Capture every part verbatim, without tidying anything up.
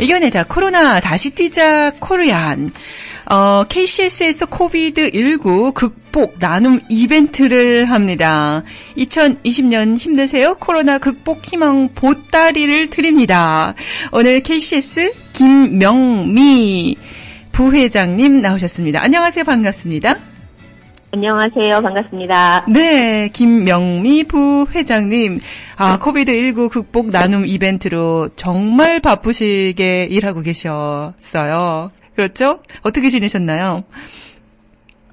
이겨내자 코로나 다시 뛰자 코리안. 어, 케이씨에스에서 코비드 십구 극복 나눔 이벤트를 합니다. 이천이십 년 힘내세요. 코로나 극복 희망 보따리를 드립니다. 오늘 케이씨에스 김명미 부회장님 나오셨습니다. 안녕하세요. 반갑습니다. 안녕하세요. 반갑습니다. 네, 김명미 부회장님. 아, 코비드 십구 극복 나눔 이벤트로 정말 바쁘시게 일하고 계셨어요. 그렇죠? 어떻게 지내셨나요?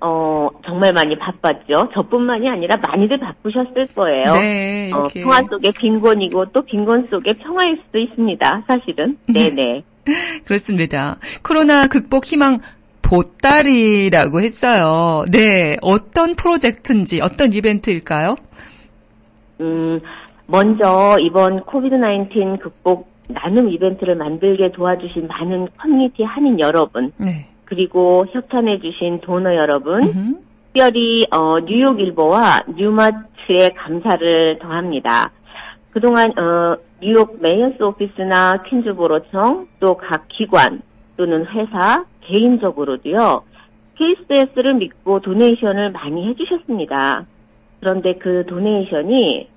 어, 정말 많이 바빴죠. 저뿐만이 아니라 많이들 바쁘셨을 거예요. 네, 어, 평화 속에 빈곤이고 또 빈곤 속에 평화일 수도 있습니다. 사실은. 네네. 그렇습니다. 코로나 극복 희망 보따리라고 했어요. 네, 어떤 프로젝트인지 어떤 이벤트일까요? 음, 먼저 이번 코비드 나인틴 극복 나눔 이벤트를 만들게 도와주신 많은 커뮤니티 한인 여러분, 네. 그리고 협찬해주신 도너 여러분, 음흠. 특별히 어, 뉴욕일보와 뉴마트에 감사를 더합니다. 그동안 어, 뉴욕 메이어스 오피스나 퀸즈보로청, 또 각 기관 또는 회사, 개인적으로도요. 케이씨에스를 믿고 도네이션을 많이 해주셨습니다. 그런데 그 도네이션이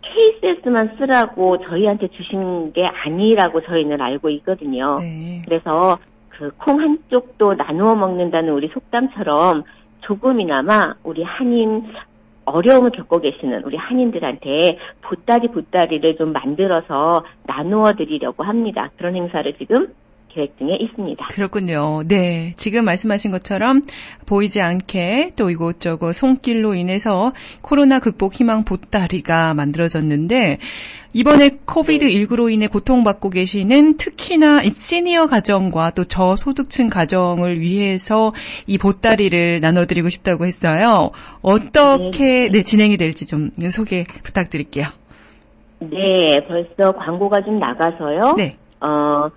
케이씨에스만 쓰라고 저희한테 주신 게 아니라고 저희는 알고 있거든요. 네. 그래서 그 콩 한쪽도 나누어 먹는다는 우리 속담처럼 조금이나마 우리 한인 어려움을 겪고 계시는 우리 한인들한테 보따리 보따리를 좀 만들어서 나누어 드리려고 합니다. 그런 행사를 지금 계획 중에 있습니다. 그렇군요. 네, 지금 말씀하신 것처럼 보이지 않게 또 이곳저곳 손길로 인해서 코로나 극복 희망 보따리가 만들어졌는데 이번에 코비드 십구로 인해 고통받고 계시는 특히나 이 시니어 가정과 또 저소득층 가정을 위해서 이 보따리를 나눠드리고 싶다고 했어요. 어떻게 네, 진행이 될지 좀 소개 부탁드릴게요. 네, 벌써 광고가 좀 나가서요. 네. 어.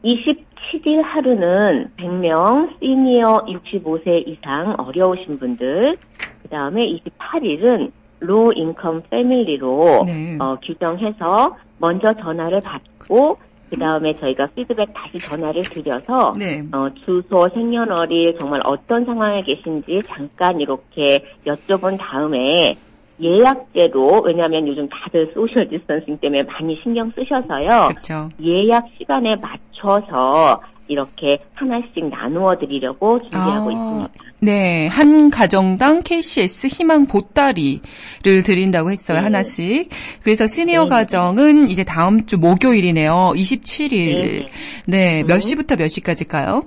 이십칠 일 하루는 백 명 시니어 육십오 세 이상 어려우신 분들, 그 다음에 이십팔 일은 로우 인컴 패밀리로 네. 어, 규정해서 먼저 전화를 받고 그 다음에 저희가 피드백 다시 전화를 드려서 네. 어, 주소, 생년월일 정말 어떤 상황에 계신지 잠깐 이렇게 여쭤본 다음에 예약제로, 왜냐하면 요즘 다들 소셜 디스턴싱 때문에 많이 신경 쓰셔서요. 그렇죠. 예약 시간에 맞춰서 이렇게 하나씩 나누어 드리려고 준비하고 아, 있습니다. 네, 한 가정당 케이씨에스 희망 보따리를 드린다고 했어요. 네. 하나씩. 그래서 시니어 네. 가정은 이제 다음 주 목요일이네요. 이십칠 일. 네, 네. 몇 시부터 몇 시까지일까요?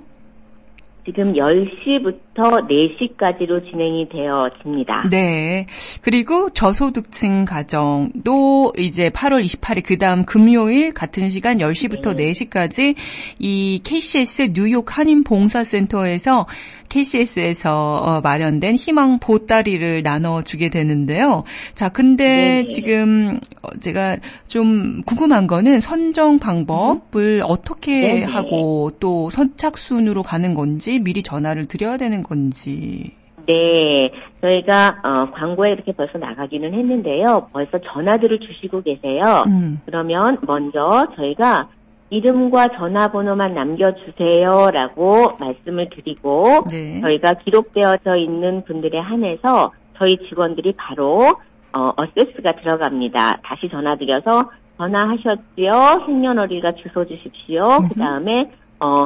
지금 열 시부터 네 시까지로 진행이 되어집니다. 네. 그리고 저소득층 가정도 이제 팔월 이십팔일 그다음 금요일 같은 시간 열 시부터 네. 네 시까지 이 케이씨에스 뉴욕 한인 봉사센터에서 케이씨에스에서 마련된 희망 보따리를 나눠주게 되는데요. 자, 근데 네. 지금 제가 좀 궁금한 거는 선정 방법을 네. 어떻게 네. 하고 또 선착순으로 가는 건지 미리 전화를 드려야 되는 건지. 네, 저희가 어, 광고에 이렇게 벌써 나가기는 했는데요. 벌써 전화들을 주시고 계세요. 음. 그러면 먼저 저희가 이름과 전화번호만 남겨주세요라고 말씀을 드리고 네. 저희가 기록되어져 있는 분들에 한해서 저희 직원들이 바로 어, 어세스가 들어갑니다. 다시 전화드려서 전화하셨지요? 생년월일과 주소 주십시오. 음흠. 그다음에 어.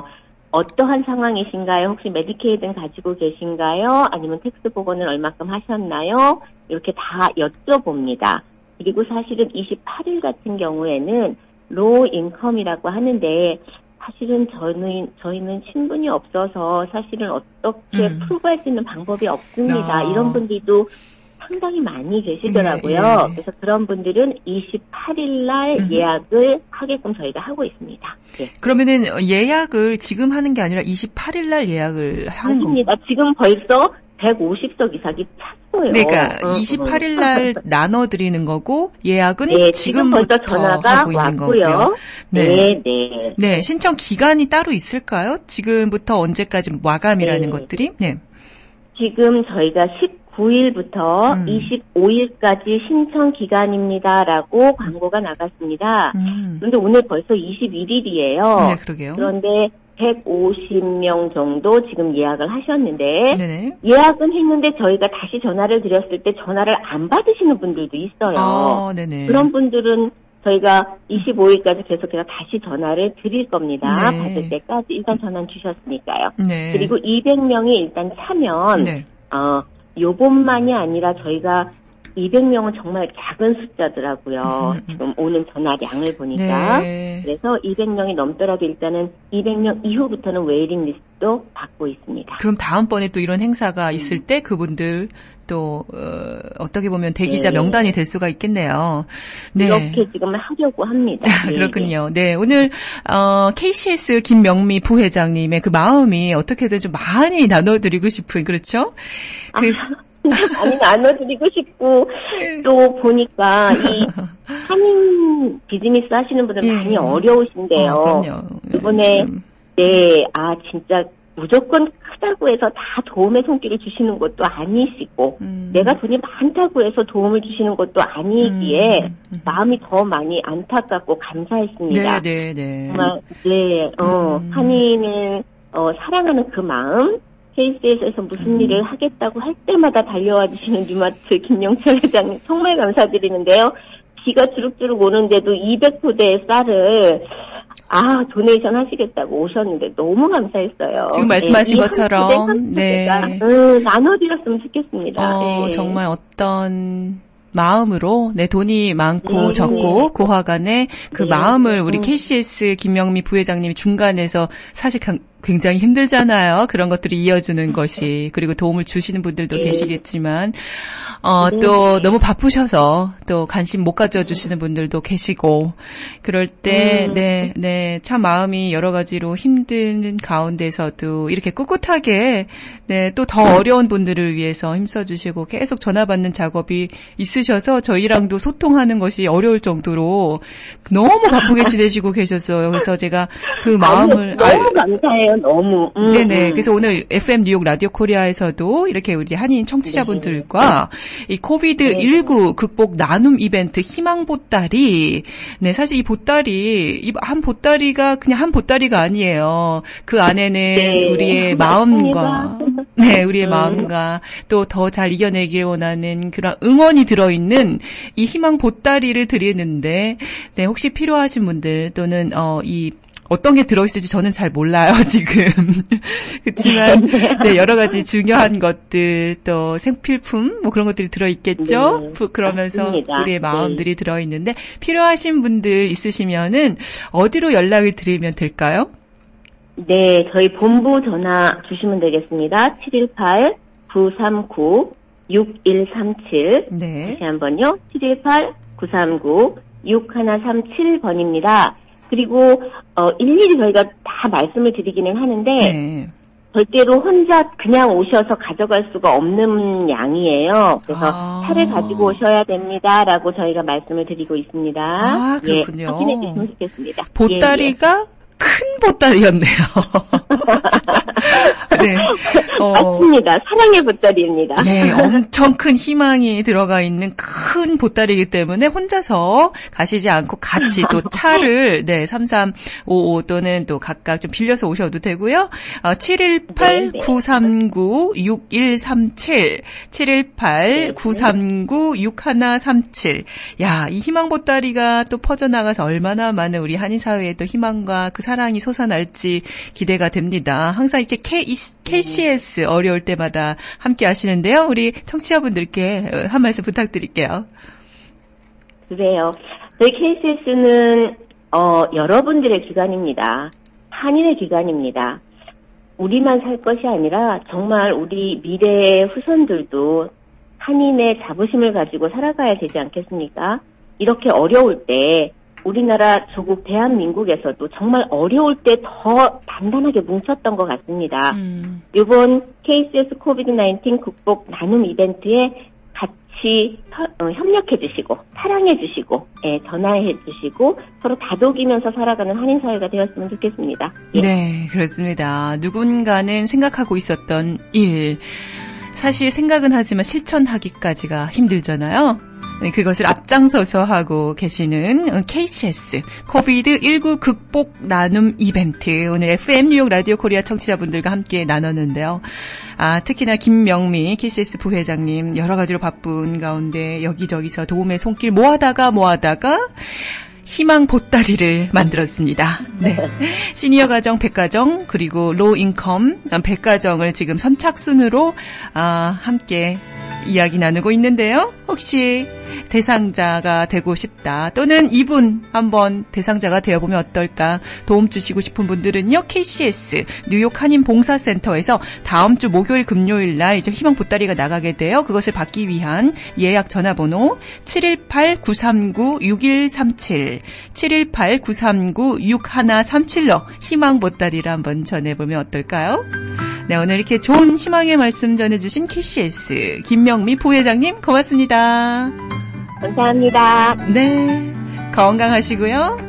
어떠한 상황이신가요? 혹시 메디케이든 가지고 계신가요? 아니면 택스 보건을 얼마큼 하셨나요? 이렇게 다 여쭤봅니다. 그리고 사실은 이십팔 일 같은 경우에는 로우 인컴이라고 하는데 사실은 저는 저희는 신분이 없어서 사실은 어떻게 음. 프로브할 수 있는 방법이 없습니다. No. 이런 분들도 상당히 많이 계시더라고요. 네, 네. 그래서 그런 분들은 이십팔 일 날 음. 예약을 하게끔 저희가 하고 있습니다. 네. 그러면은 예약을 지금 하는 게 아니라 이십팔 일 날 예약을 하는 겁니다. 지금 벌써 백오십 석 이상이 차 했어요. 그러니까 어, 이십팔 일 날 어. 나눠드리는 거고 예약은 네, 지금부터, 지금부터 전화가 하고 있는 거고요. 네. 네, 네. 네, 신청 기간이 따로 있을까요? 지금부터 언제까지 마감이라는 네. 것들이? 네. 지금 저희가 십구 일부터 음. 이십오 일까지 신청 기간입니다라고 광고가 나갔습니다. 음. 그런데 오늘 벌써 이십일 일이에요. 네, 그러게요. 그런데 백오십 명 정도 지금 예약을 하셨는데 네네. 예약은 했는데 저희가 다시 전화를 드렸을 때 전화를 안 받으시는 분들도 있어요. 아, 네네. 그런 분들은 저희가 이십오 일까지 계속해서 다시 전화를 드릴 겁니다. 네. 받을 때까지 일단 전화 주셨으니까요. 네. 그리고 이백 명이 일단 차면 네. 어, 요번만이 아니라 저희가 이백 명은 정말 작은 숫자더라고요. 음, 음. 지금 오는 전화량을 보니까. 네. 그래서 이백 명이 넘더라도 일단은 이백 명 이후부터는 웨이팅 리스트도 받고 있습니다. 그럼 다음번에 또 이런 행사가 음. 있을 때 그분들 또 어, 어떻게 보면 대기자 네. 명단이 될 수가 있겠네요. 네. 이렇게 지금 하려고 합니다. 네. 그렇군요. 네, 오늘 어, 케이씨에스 김명미 부회장님의 그 마음이 어떻게든 좀 많이 나눠드리고 싶은 그렇죠? 그, 아. 아니, 나눠드리고 싶고, 또 보니까, 이, 한인 비즈니스 하시는 분들 예. 많이 어려우신데요. 어, 그럼요. 이번에, 지금. 네, 아, 진짜 무조건 크다고 해서 다 도움의 손길을 주시는 것도 아니시고, 음. 내가 돈이 많다고 해서 도움을 주시는 것도 아니기에, 음. 음. 마음이 더 많이 안타깝고 감사했습니다. 네, 네, 네. 정말, 네, 어, 음. 한인을, 어, 사랑하는 그 마음, 케이씨에스에서 무슨 음. 일을 하겠다고 할 때마다 달려와 주시는 뉴마트 김영철 회장님 정말 감사드리는데요. 비가 주룩주룩 오는데도 이백 포대의 쌀을 아 도네이션 하시겠다고 오셨는데 너무 감사했어요. 지금 말씀하신 네, 것처럼 네. 음, 나눠드렸으면 좋겠습니다. 어, 네. 정말 어떤... 마음으로 내 돈이 많고 네, 적고 네. 고하간에 그 네. 마음을 우리 케이씨에스 김명미 부회장님이 중간에서 사실 굉장히 힘들잖아요. 그런 것들이 이어주는 것이 그리고 도움을 주시는 분들도 네. 계시겠지만 어, 네. 또 너무 바쁘셔서 또 관심 못 가져주시는 분들도 계시고 그럴 때 네, 네, 참 마음이 여러 가지로 힘든 가운데서도 이렇게 꿋꿋하게 네, 또 더 어려운 분들을 위해서 힘써주시고 계속 전화 받는 작업이 있으. 셔서 저희랑도 소통하는 것이 어려울 정도로 너무 바쁘게 지내시고 계셨어요. 그래서 제가 그 마음을 아니, 너무 알... 감사해요. 너무. 음, 네네. 음. 그래서 오늘 에프엠 뉴욕 라디오 코리아에서도 이렇게 우리 한인 청취자분들과 네. 이 코비드 십구 네. 극복 나눔 이벤트 희망 보따리. 네, 사실 이 보따리 이 한 보따리가 그냥 한 보따리가 아니에요. 그 안에는 네. 우리의 마음과 네, 우리의 음. 마음과 또 더 잘 이겨내길 원하는 그런 응원이 들어. 있는 이 희망 보따리를 드리는데, 네, 혹시 필요하신 분들 또는 어, 이 어떤 게 들어있을지 저는 잘 몰라요 지금. 그렇지만 네, 여러 가지 중요한 것들 또 생필품 뭐 그런 것들이 들어있겠죠. 네, 그러면서 맞습니다. 우리의 마음들이 네. 들어있는데 필요하신 분들 있으시면은 어디로 연락을 드리면 될까요? 네, 저희 본부 전화 주시면 되겠습니다. 칠일팔 구삼구 육일삼칠 네. 다시 한번요. 칠일팔 구삼구 육일삼칠 번입니다. 그리고 어, 일일이 저희가 다 말씀을 드리기는 하는데 네. 절대로 혼자 그냥 오셔서 가져갈 수가 없는 양이에요. 그래서 아. 차를 가지고 오셔야 됩니다라고 저희가 말씀을 드리고 있습니다. 아, 그렇군요. 예, 확인해 주시면 좋겠습니다. 보따리가? 예, 예. 큰 보따리였네요. 네. 어, 맞습니다. 사랑의 보따리입니다. 네, 엄청 큰 희망이 들어가 있는 큰 보따리이기 때문에 혼자서 가시지 않고 같이 또 차를 네, 삼삼오오 또는 또 각각 좀 빌려서 오셔도 되고요. 어, 칠일팔 구삼구 육일삼칠 칠일팔 구삼구 육일삼칠 야, 이 희망 보따리가 또 퍼져나가서 얼마나 많은 우리 한인 사회에 또 희망과 그 사랑이 솟아날지 기대가 됩니다. 항상 이렇게 케이씨에스 어려울 때마다 함께 하시는데요. 우리 청취자분들께 한 말씀 부탁드릴게요. 그래요. 저희 케이씨에스는 어, 여러분들의 기관입니다. 한인의 기관입니다. 우리만 살 것이 아니라 정말 우리 미래의 후손들도 한인의 자부심을 가지고 살아가야 되지 않겠습니까? 이렇게 어려울 때 우리나라 조국 대한민국에서도 정말 어려울 때 더 단단하게 뭉쳤던 것 같습니다. 음. 이번 케이씨에스 코비드 나인틴 극복 나눔 이벤트에 같이 어, 협력해 주시고 사랑해 주시고 예, 전화해 주시고 서로 다독이면서 살아가는 한인사회가 되었으면 좋겠습니다. 예. 네, 그렇습니다. 누군가는 생각하고 있었던 일, 사실 생각은 하지만 실천하기까지가 힘들잖아요. 그것을 앞장서서 하고 계시는 케이씨에스 코비드 일구 극복 나눔 이벤트, 오늘 에프엠 뉴욕 라디오 코리아 청취자분들과 함께 나눴는데요. 아, 특히나 김명미 케이씨에스 부회장님, 여러 가지로 바쁜 가운데 여기저기서 도움의 손길 모아다가 모아다가 희망 보따리를 만들었습니다. 네. 시니어 가정, 백가정, 그리고 로인컴, 백가정을 지금 선착순으로 아, 함께 이야기 나누고 있는데요. 혹시 대상자가 되고 싶다, 또는 이분 한번 대상자가 되어보면 어떨까, 도움 주시고 싶은 분들은요, 케이씨에스 뉴욕 한인 봉사센터에서 다음 주 목요일 금요일 날 이제 희망 보따리가 나가게 돼요. 그것을 받기 위한 예약 전화번호 칠일팔 구삼구 육일삼칠 칠일팔 구삼구 육일삼칠로 희망 보따리를 한번 전해보면 어떨까요? 네, 오늘 이렇게 좋은 희망의 말씀 전해주신 케이씨에스 김명미 부회장님, 고맙습니다. 감사합니다. 네, 건강하시고요.